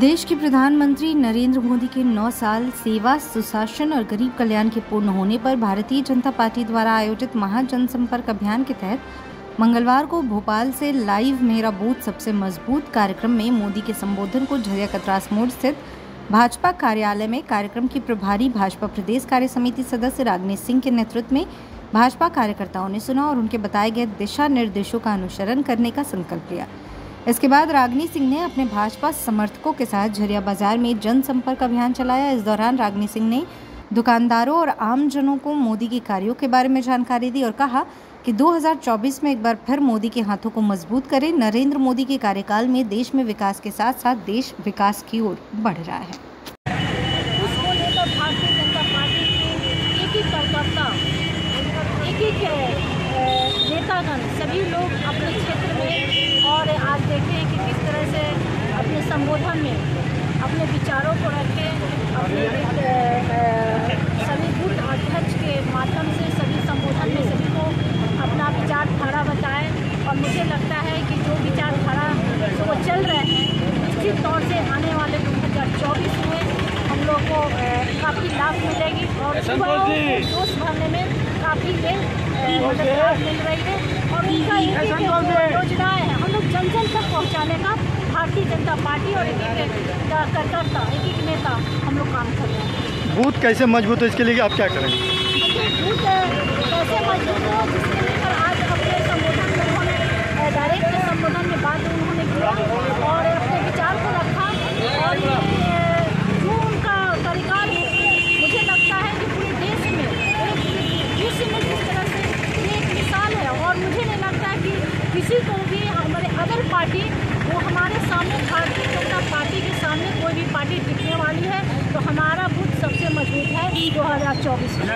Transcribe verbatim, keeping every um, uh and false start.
देश के प्रधानमंत्री नरेंद्र मोदी के नौ साल सेवा, सुशासन और गरीब कल्याण के पूर्ण होने पर भारतीय जनता पार्टी द्वारा आयोजित महाजनसंपर्क अभियान के तहत मंगलवार को भोपाल से लाइव मेरा बूथ सबसे मजबूत कार्यक्रम में मोदी के संबोधन को झरिया कतरास मोड़ स्थित भाजपा कार्यालय में कार्यक्रम की प्रभारी भाजपा प्रदेश कार्य समिति सदस्य रागिनी सिंह के नेतृत्व में भाजपा कार्यकर्ताओं ने सुना और उनके बताए गए दिशा निर्देशों का अनुसरण करने का संकल्प लिया। इसके बाद रागिनी सिंह ने अपने भाजपा समर्थकों के साथ झरिया बाजार में जनसंपर्क अभियान चलाया। इस दौरान रागिनी सिंह ने दुकानदारों और आमजनों को मोदी के कार्यों के बारे में जानकारी दी और कहा कि दो हज़ार चौबीस में एक बार फिर मोदी के हाथों को मजबूत करें। नरेंद्र मोदी के कार्यकाल में देश में विकास के साथ साथ देश विकास की ओर बढ़ रहा है। भारतीय जनता पार्टी के एक एक कार्यकर्ता, एक एक नेतागण, सभी लोग अपने क्षेत्र में, और आज देखते हैं कि किस तरह से अपने संबोधन में अपने विचारों को रखें, अपने सभी बूथ अध्यक्ष के माध्यम से सभी संबोधन में सभी को अपना विचारधारा बताएं। और मुझे लगता है कि जो विचारधारा जो चल रहे हैं निश्चित तौर से आने वाले दो हज़ार चौबीस में हम लोग को काफ़ी लाभ मिलेगी और युवाओं को जोश भरने में काफ़ी मदद मिल रही है। और उनका योजना है हम लोग जन जन तक पहुँचाने का भारतीय जनता पार्टी और एक एक कार्यकर्ता, एक एक नेता हम लोग काम कर रहे हैं। बूथ कैसे मजबूत हो इसके लिए आप क्या करेंगे? बूथ कैसे मजबूत हो जिसके लिए पर आज अपने संबोधन में उन्होंने डायरेक्ट संबोधन में बात उन्होंने किया और अपने विचार को रखा और जो उनका तरीका मुझे लगता है कि पूरे देश में विश्व में जिस तरह से एक मिसाल है। और मुझे नहीं लगता है कि किसी को भी हमारे अदर पार्टी वो हमारे सामने भारतीय जनता पार्टी के सामने कोई भी पार्टी दिखने वाली है। तो हमारा बूथ सबसे मजबूत है दो हज़ार चौबीस में।